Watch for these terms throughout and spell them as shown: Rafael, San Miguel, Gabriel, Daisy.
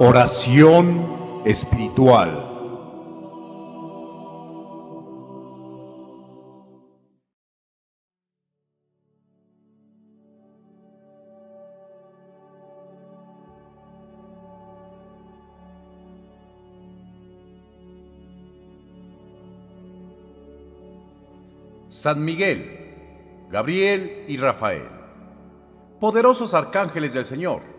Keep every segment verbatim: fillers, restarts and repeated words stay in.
Oración espiritual. San Miguel, Gabriel y Rafael, poderosos arcángeles del Señor,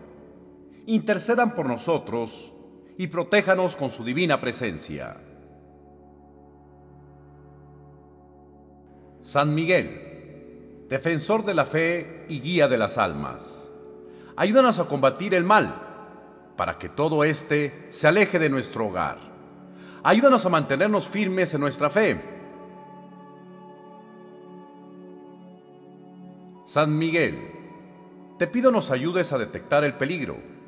intercedan por nosotros y protéjanos con su divina presencia. San Miguel, defensor de la fe y guía de las almas, ayúdanos a combatir el mal para que todo éste se aleje de nuestro hogar. Ayúdanos a mantenernos firmes en nuestra fe. San Miguel, te pido nos ayudes a detectar el peligro,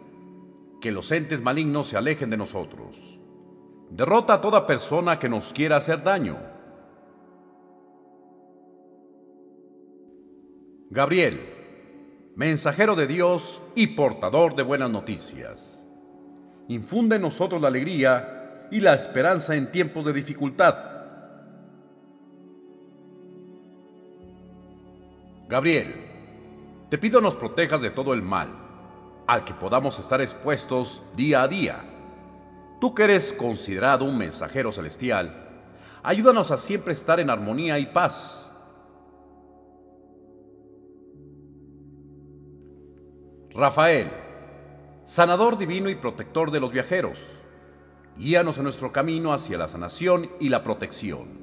que los entes malignos se alejen de nosotros. Derrota a toda persona que nos quiera hacer daño. Gabriel, mensajero de Dios y portador de buenas noticias, infunde en nosotros la alegría y la esperanza en tiempos de dificultad. Gabriel, te pido nos protejas de todo el mal, al que podamos estar expuestos día a día. Tú que eres considerado un mensajero celestial, ayúdanos a siempre estar en armonía y paz. Rafael, sanador divino y protector de los viajeros, guíanos en nuestro camino hacia la sanación y la protección.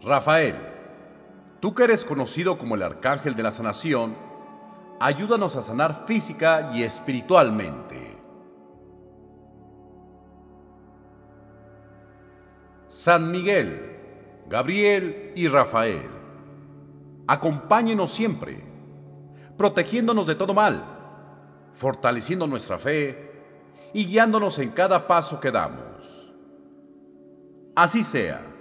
Rafael, tú que eres conocido como el arcángel de la sanación, ayúdanos a sanar física y espiritualmente. San Miguel, Gabriel y Rafael, acompáñenos siempre, protegiéndonos de todo mal, fortaleciendo nuestra fe y guiándonos en cada paso que damos. Así sea.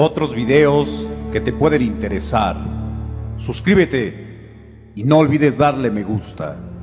Otros videos que te pueden interesar. Suscríbete y no olvides darle me gusta.